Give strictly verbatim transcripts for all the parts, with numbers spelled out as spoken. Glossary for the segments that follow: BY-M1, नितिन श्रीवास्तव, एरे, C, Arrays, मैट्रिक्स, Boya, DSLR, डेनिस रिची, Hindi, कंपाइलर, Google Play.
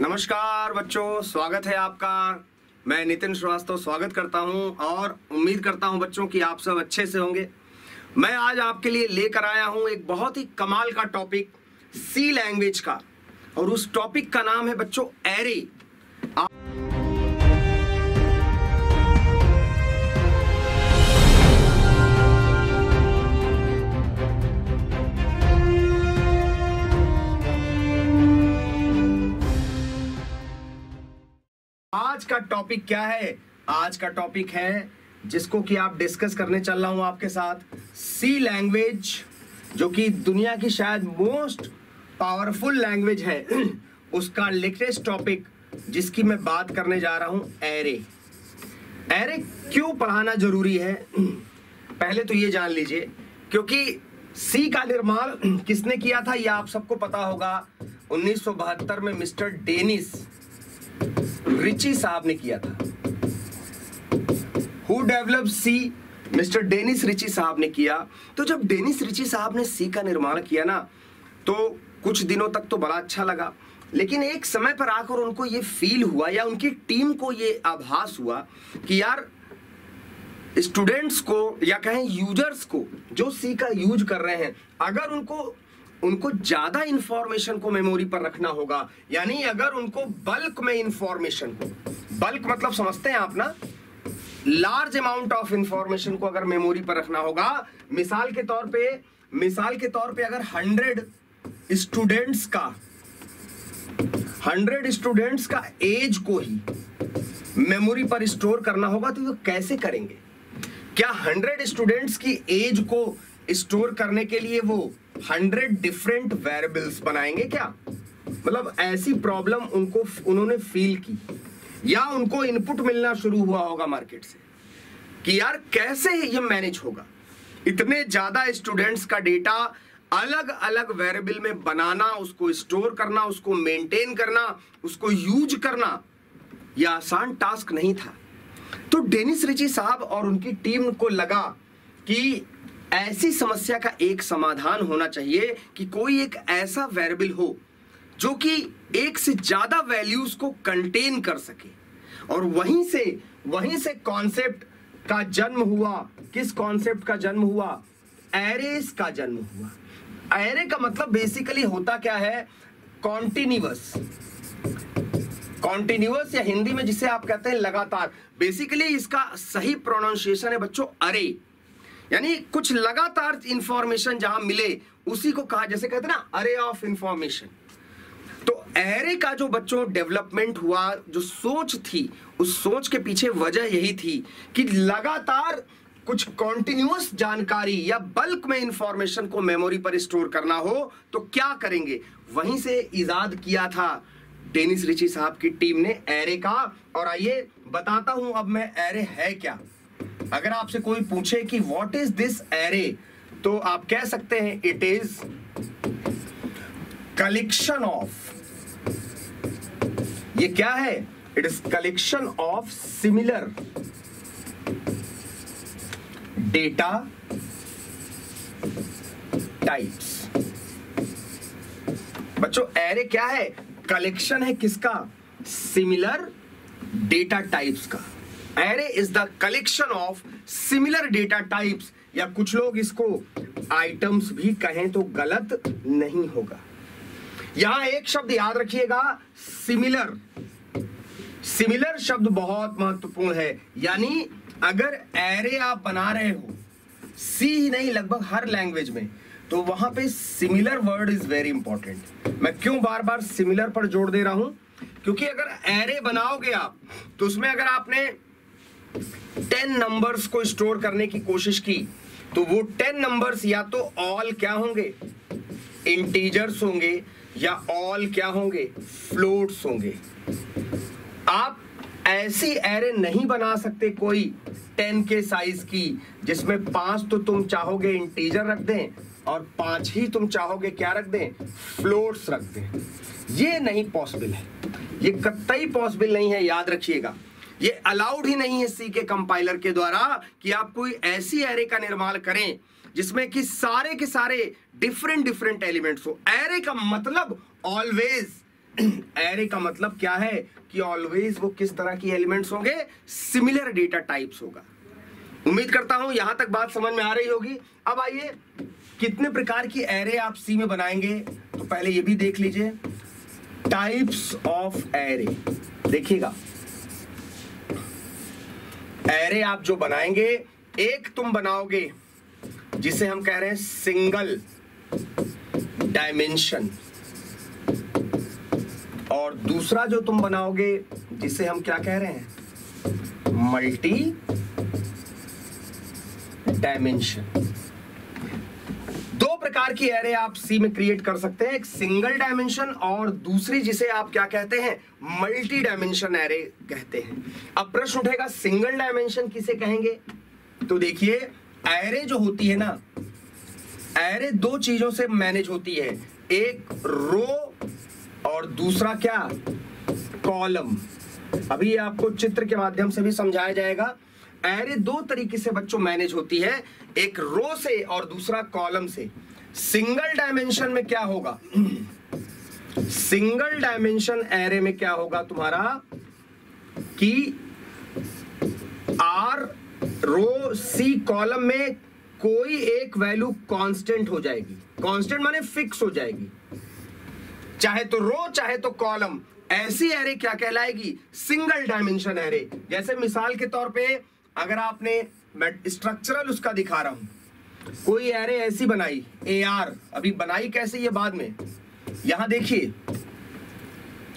नमस्कार बच्चों, स्वागत है आपका। मैं नितिन श्रीवास्तव स्वागत करता हूं और उम्मीद करता हूं बच्चों कि आप सब अच्छे से होंगे। मैं आज आपके लिए लेकर आया हूं एक बहुत ही कमाल का टॉपिक सी लैंग्वेज का, और उस टॉपिक का नाम है बच्चों एरे। आज का टॉपिक क्या है? आज का टॉपिक है जिसको कि आप डिस्कस करने चल रहा हूं आपके साथ, सी लैंग्वेज, जो कि दुनिया की शायद मोस्ट पावरफुल लैंग्वेज है, उसका लेटेस्ट टॉपिक जिसकी मैं बात करने जा रहा हूं, एरे। एरे क्यों पढ़ाना जरूरी है, पहले तो ये जान लीजिए, क्योंकि सी का निर्माण किसने किया था यह आप सबको पता होगा। उन्नीस सौ बहत्तर में मिस्टर डेनिस रिची साहब ने किया था। Who developed C? Mister डेनिस रिची साहब ने किया। तो जब डेनिस रिची साहब ने सी का निर्माण किया ना, तो कुछ दिनों तक तो बड़ा अच्छा लगा, लेकिन एक समय पर आकर उनको ये फील हुआ, या उनकी टीम को ये आभास हुआ कि यार स्टूडेंट्स को, या कहें यूजर्स को, जो सी का यूज कर रहे हैं, अगर उनको उनको ज्यादा इंफॉर्मेशन को मेमोरी पर रखना होगा, यानी अगर उनको बल्क में इंफॉर्मेशन को, बल्क मतलब समझते हैं आप ना, लार्ज अमाउंट ऑफ इंफॉर्मेशन को अगर मेमोरी पर रखना होगा। मिसाल के तौर पे मिसाल के तौर पे अगर हंड्रेड स्टूडेंट्स का हंड्रेड स्टूडेंट्स का एज को ही मेमोरी पर स्टोर करना होगा, तो वो कैसे करेंगे? क्या हंड्रेड स्टूडेंट्स की एज को स्टोर करने के लिए वो हंड्रेड डिफरेंट वेरिएबल्स बनाएंगे क्या? मतलब ऐसी प्रॉब्लम उनको उन्होंने फील की, या उनको इनपुट मिलना शुरू हुआ होगा मार्केट से कि यार कैसे ये मैनेज होगा, इतने ज्यादा स्टूडेंट्स का डेटा अलग अलग वेरिएबल में बनाना, उसको स्टोर करना, उसको मेंटेन करना, उसको यूज करना, यह आसान टास्क नहीं था। तो डेनिस रिची साहब और उनकी टीम को लगा कि ऐसी समस्या का एक समाधान होना चाहिए कि कोई एक ऐसा वेरिएबल हो जो कि एक से ज्यादा वैल्यूज को कंटेन कर सके, और वहीं से वहीं से कॉन्सेप्ट का जन्म हुआ। किस कॉन्सेप्ट का जन्म हुआ? एरेस का जन्म हुआ। एरे का मतलब बेसिकली होता क्या है? कॉन्टिन्यूअस कॉन्टिन्यूअस या हिंदी में जिसे आप कहते हैं लगातार। बेसिकली इसका सही प्रोनाउंसिएशन है बच्चों अरे, यानी कुछ लगातार इंफॉर्मेशन जहां मिले उसी को कहा, जैसे कहते हैं ना, अरे ऑफ इंफॉर्मेशन। तो एरे का जो बच्चों डेवलपमेंट हुआ, जो सोच थी, उस सोच के पीछे वजह यही थी कि लगातार कुछ कॉन्टिन्यूअस जानकारी या बल्क में इंफॉर्मेशन को मेमोरी पर स्टोर करना हो तो क्या करेंगे। वहीं से इजाद किया था डेनिस रिची साहब की टीम ने एरे का। और आइए बताता हूं अब मैं एरे है क्या। अगर आपसे कोई पूछे कि व्हाट इज दिस एरे, तो आप कह सकते हैं इट इज कलेक्शन ऑफ, ये क्या है, it is collection of similar data types. बच्चों एरे क्या है? कलेक्शन है किसका? सिमिलर डेटा टाइप्स का। एरे is the collection of similar data types, या कुछ लोग इसको आइटम्स भी कहें तो गलत नहीं होगा। यहां एक शब्द याद रखिएगा, सिमिलर। सिमिलर शब्द बहुत महत्वपूर्ण है, यानी अगर एरे आप बना रहे हो सी ही नहीं, लगभग हर लैंग्वेज में, तो वहां पे similar word is very important. मैं क्यों बार बार सिमिलर पर जोर दे रहा हूं? क्योंकि अगर एरे बनाओगे आप, तो उसमें अगर आपने टेन नंबर्स को स्टोर करने की कोशिश की, तो वो टेन नंबर्स या तो ऑल क्या होंगे, इंटीजर्स होंगे, या ऑल क्या होंगे, फ्लोट्स होंगे। आप ऐसी एरे नहीं बना सकते कोई टेन के साइज की जिसमें पांच तो तुम चाहोगे इंटीजर रख दें और पांच ही तुम चाहोगे क्या रख दें, फ्लोट्स रख दें। ये नहीं पॉसिबल है, ये कतई पॉसिबल नहीं है, याद रखिएगा। ये अलाउड ही नहीं है सी के कंपाइलर के द्वारा कि आप कोई ऐसी एरे का निर्माण करें जिसमें कि सारे के सारे डिफरेंट डिफरेंट एलिमेंट्स हो। एरे का मतलब ऑलवेज एरे का मतलब क्या है कि ऑलवेज वो किस तरह की एलिमेंट्स होंगे, सिमिलर डेटा टाइप्स होगा। उम्मीद करता हूं यहां तक बात समझ में आ रही होगी। अब आइए कितने प्रकार की एरे आप सी में बनाएंगे, तो पहले ये भी देख लीजिए टाइप्स ऑफ एरे। देखिएगा एरे आप जो बनाएंगे, एक तुम बनाओगे जिसे हम कह रहे हैं सिंगल डायमेंशन, और दूसरा जो तुम बनाओगे जिसे हम क्या कह रहे हैं मल्टी डायमेंशन। दो प्रकार की एरे आप सी में क्रिएट कर सकते हैं, एक सिंगल डायमेंशन और दूसरी जिसे आप क्या कहते हैं मल्टी डायमेंशन एरे कहते हैं। अब प्रश्न उठेगा सिंगल डायमेंशन किसे कहेंगे, तो देखिए एरे जो होती है ना, एरे दो चीजों से मैनेज होती है, एक रो और दूसरा क्या कॉलम। अभी आपको चित्र के माध्यम से भी समझाया जाएगा। एरे दो तरीके से बच्चों मैनेज होती है, एक रो से और दूसरा कॉलम से। सिंगल डायमेंशन में क्या होगा, सिंगल डायमेंशन एरे में क्या होगा तुम्हारा कि आर रो सी कॉलम में कोई एक वैल्यू कांस्टेंट हो जाएगी। कांस्टेंट माने फिक्स हो जाएगी, चाहे तो रो चाहे तो कॉलम। ऐसी एरे क्या कहलाएगी, सिंगल डायमेंशन एरे। जैसे मिसाल के तौर पे अगर आपने, मैं स्ट्रक्चरल उसका दिखा रहा हूं, कोई एरे ऐसी बनाई ए आर, अभी बनाई कैसे ये बाद में, यहां देखिए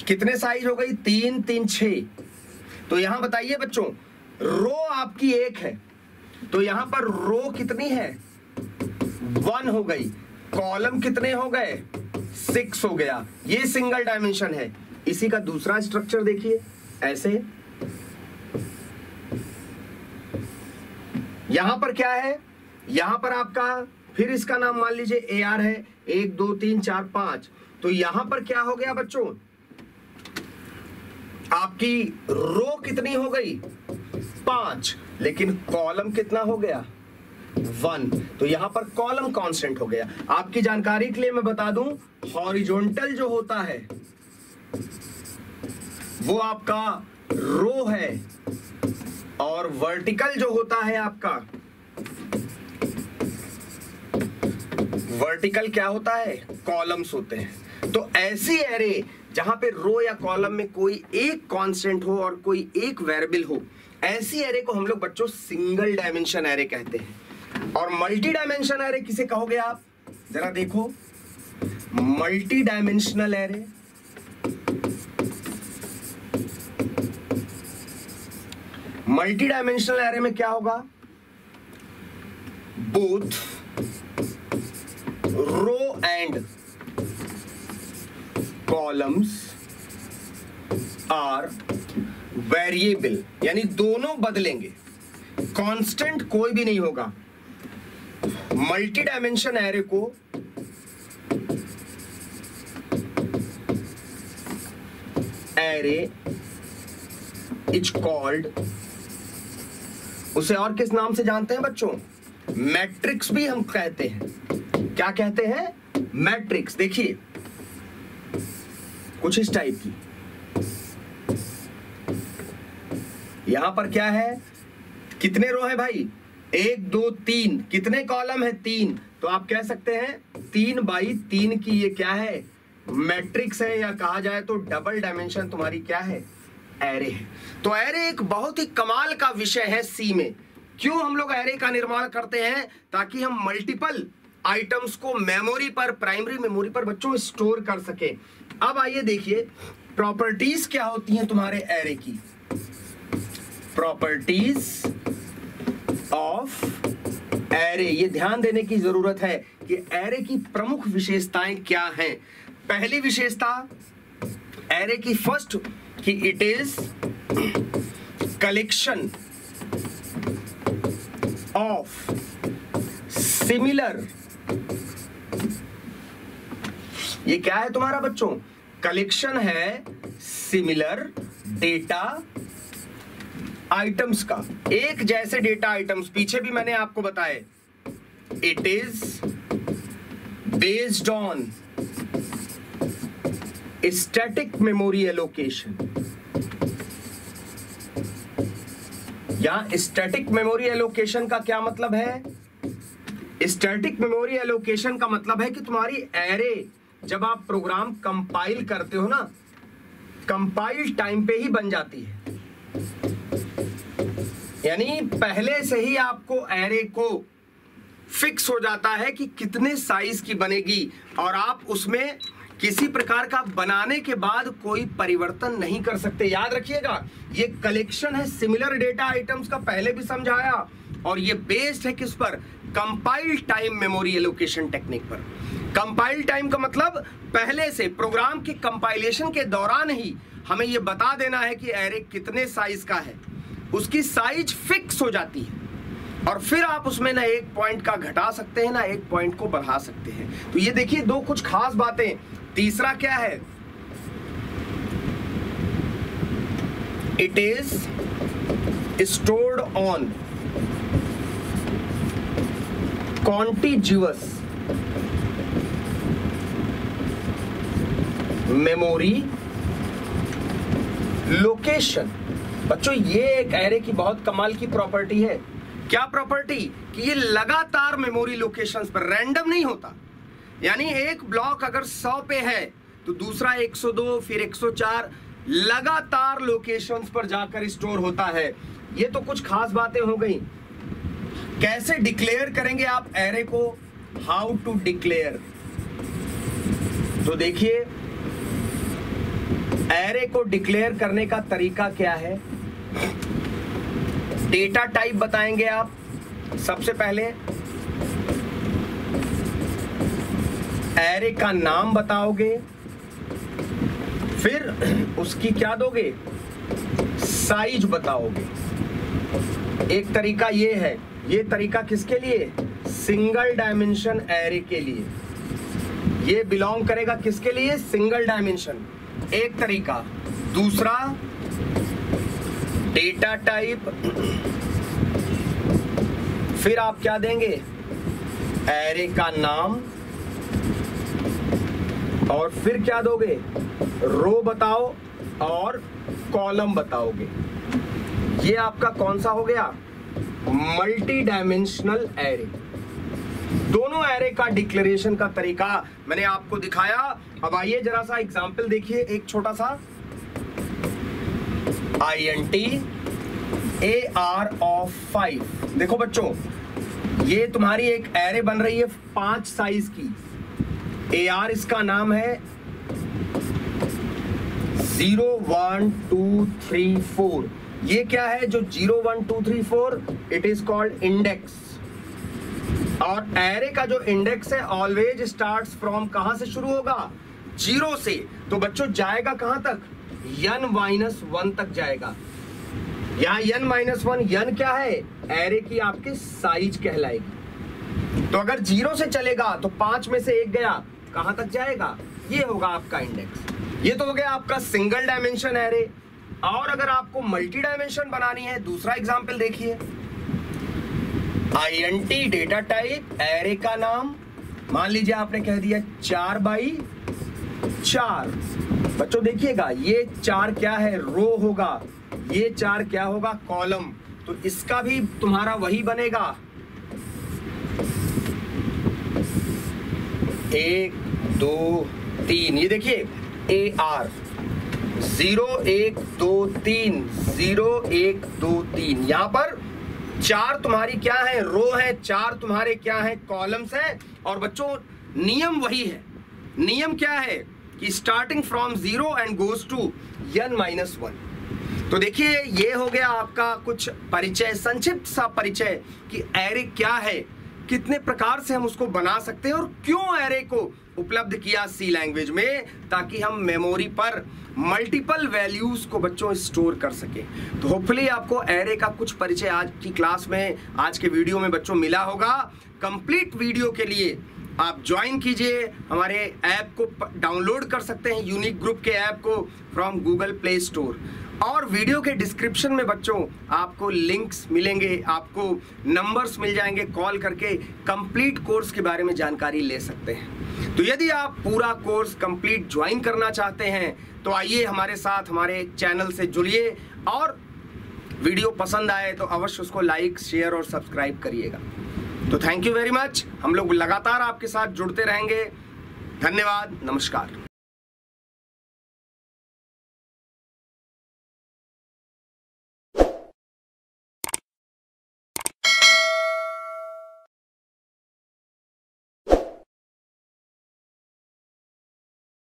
कितने साइज हो गई तीन तीन छ। तो यहां बताइए बच्चों रो आपकी एक है, तो यहां पर रो कितनी है वन हो गई, कॉलम कितने हो गए सिक्स हो गया। ये सिंगल डायमेंशन है। इसी का दूसरा स्ट्रक्चर देखिए ऐसे, यहां पर क्या है, यहां पर आपका फिर इसका नाम मान लीजिए ए आर है, एक दो तीन चार पांच। तो यहां पर क्या हो गया बच्चों, आपकी रो कितनी हो गई पांच, लेकिन कॉलम कितना हो गया वन। तो यहां पर कॉलम कांस्टेंट हो गया। आपकी जानकारी के लिए मैं बता दूं हॉरिजॉन्टल जो होता है वो आपका रो है और वर्टिकल जो होता है आपका, वर्टिकल क्या होता है कॉलम्स होते हैं। तो ऐसी एरे जहां पे रो या कॉलम में कोई एक कांस्टेंट हो और कोई एक वेरिएबल हो, ऐसी एरे को हम लोग बच्चों सिंगल डायमेंशन एरे कहते हैं। और मल्टी डायमेंशन एरे किसे कहोगे आप, जरा देखो multi dimensional एरे। Multi dimensional एरे में क्या होगा, both row and columns are variable, यानी दोनों बदलेंगे, कांस्टेंट कोई भी नहीं होगा। मल्टी डायमेंशन एरे को एरे इज कॉल्ड, उसे और किस नाम से जानते हैं बच्चों, मैट्रिक्स भी हम कहते हैं। क्या कहते हैं मैट्रिक्स। देखिए कुछ इस टाइप की, यहां पर क्या है कितने रो है भाई एक दो तीन, कितने कॉलम है तीन, तो आप कह सकते हैं तीन बाई तीन की ये क्या है मैट्रिक्स है, या कहा जाए तो डबल डायमेंशन तुम्हारी क्या है एरे है। तो एरे एक बहुत ही कमाल का विषय है सी में। क्यों हम लोग एरे का निर्माण करते हैं, ताकि हम मल्टीपल आइटम्स को मेमोरी पर, प्राइमरी मेमोरी पर बच्चों स्टोर कर सके। अब आइए देखिए प्रॉपर्टीज क्या होती हैं तुम्हारे एरे की, प्रॉपर्टीज ऑफ एरे। ये ध्यान देने की जरूरत है कि एरे की प्रमुख विशेषताएं क्या हैं। पहली विशेषता एरे की फर्स्ट कि it is collection of similar, ये क्या है तुम्हारा बच्चों कलेक्शन है सिमिलर डेटा आइटम्स का, एक जैसे डेटा आइटम्स। पीछे भी मैंने आपको बताए it is based on static memory allocation या स्टैटिक मेमोरी एलोकेशन का क्या मतलब है? स्टैटिक मेमोरी एलोकेशन का मतलब है कि तुम्हारी एरे, जब आप प्रोग्राम कंपाइल करते हो ना, कंपाइल टाइम पे ही बन जाती है, यानी पहले से ही आपको एरे को फिक्स हो जाता है कि कितने साइज की बनेगी और आप उसमें किसी प्रकार का बनाने के बाद कोई परिवर्तन नहीं कर सकते। याद रखिएगा, ये कलेक्शन है सिमिलर डेटा आइटम्स का, पहले भी समझाया, और ये बेस्ड है किस पर? Compile time memory allocation technique पर। कंपाइल टाइम का मतलब पहले से प्रोग्राम के कंपाइलेशन के दौरान ही हमें ये बता देना है कि एरे कितने साइज का है, उसकी साइज फिक्स हो जाती है और फिर आप उसमें ना एक पॉइंट का घटा सकते हैं ना एक पॉइंट को बढ़ा सकते हैं। तो ये देखिए दो कुछ खास बातें। तीसरा क्या है? It is stored on contiguous memory location. बच्चों, ये एक एरे की बहुत कमाल की प्रॉपर्टी है। क्या प्रॉपर्टी? कि ये लगातार मेमोरी लोकेशंस पर, रैंडम नहीं होता। यानी एक ब्लॉक अगर सौ पे है तो दूसरा एक सौ दो, फिर एक सौ चार, लगातार लोकेशंस पर जाकर स्टोर होता है। ये तो कुछ खास बातें हो गई। कैसे डिक्लेयर करेंगे आप एरे को? How to declare. तो देखिए एरे को डिक्लेयर करने का तरीका क्या है। डेटा टाइप बताएंगे आप सबसे पहले, एरे का नाम बताओगे, फिर उसकी क्या दोगे? साइज बताओगे। एक तरीका ये है। ये तरीका किसके लिए? सिंगल डायमेंशन एरे के लिए। ये बिलोंग करेगा किसके लिए? Single dimension. एक तरीका। दूसरा, डेटा टाइप, फिर आप क्या देंगे? एरे का नाम, और फिर क्या दोगे? रो बताओ और कॉलम बताओगे। ये आपका कौन सा हो गया? Multi dimensional एरे। दोनों एरे का डिक्लेरेशन का तरीका मैंने आपको दिखाया। अब आइए जरा सा एग्जाम्पल देखिए, एक छोटा सा। I N T A R of five. देखो बच्चों, ये तुम्हारी एक एरे बन रही है पांच साइज की। ए आर इसका नाम है, zero one two three four. ये क्या है जो zero one two three four? It is called index. और एरे का जो इंडेक्स है ऑलवेज स्टार्ट्स फ्रॉम, कहां से शुरू होगा? जीरो से। तो बच्चों जाएगा कहां तक? n माइनस वन तक जाएगा। यहाँ n माइनस वन, n क्या है? एरे की आपके साइज कहलाएगी। तो अगर जीरो से चलेगा तो पांच में से एक गया, कहां तक जाएगा? ये होगा आपका इंडेक्स। ये तो हो गया आपका सिंगल डायमेंशन एरे। और अगर आपको मल्टी डायमेंशन बनानी है, दूसरा एग्जाम्पल देखिए। I N T, data type, एरे का नाम, मान लीजिए आपने कह दिया चार बाई चार। बच्चों देखिएगा, ये चार क्या है? रो होगा। ये चार क्या होगा? कॉलम। तो इसका भी तुम्हारा वही बनेगा, एक दो तीन। ये देखिए ए आर, जीरो एक दो तीन, जीरो एक दो तीन। यहां पर चार तुम्हारी क्या है? रो है। चार तुम्हारे क्या है? कॉलम्स है। और बच्चों नियम वही है। नियम क्या है? कि starting from zero and goes to n minus one. तो देखिए ये हो गया आपका कुछ परिचय, संक्षिप्त सा परिचय कि एरे क्या है, कितने प्रकार से हम उसको बना सकते हैं और क्यों एरे को उपलब्ध किया सी लैंग्वेज में, ताकि हम मेमोरी पर मल्टीपल वैल्यूज को बच्चों स्टोर कर सकें। तो होपफुली आपको एरे का कुछ परिचय आज की क्लास में, आज के वीडियो में बच्चों मिला होगा। कंप्लीट वीडियो के लिए आप ज्वाइन कीजिए, हमारे ऐप को डाउनलोड कर सकते हैं, यूनिक ग्रुप के ऐप को फ्रॉम गूगल प्ले स्टोर। और वीडियो के डिस्क्रिप्शन में बच्चों आपको लिंक्स मिलेंगे, आपको नंबर्स मिल जाएंगे, कॉल करके कंप्लीट कोर्स के बारे में जानकारी ले सकते हैं। तो यदि आप पूरा कोर्स कंप्लीट ज्वाइन करना चाहते हैं तो आइए हमारे साथ हमारे चैनल से जुड़िए, और वीडियो पसंद आए तो अवश्य उसको लाइक, शेयर और सब्सक्राइब करिएगा। तो थैंक यू वेरी मच, हम लोग लगातार आपके साथ जुड़ते रहेंगे। धन्यवाद, नमस्कार।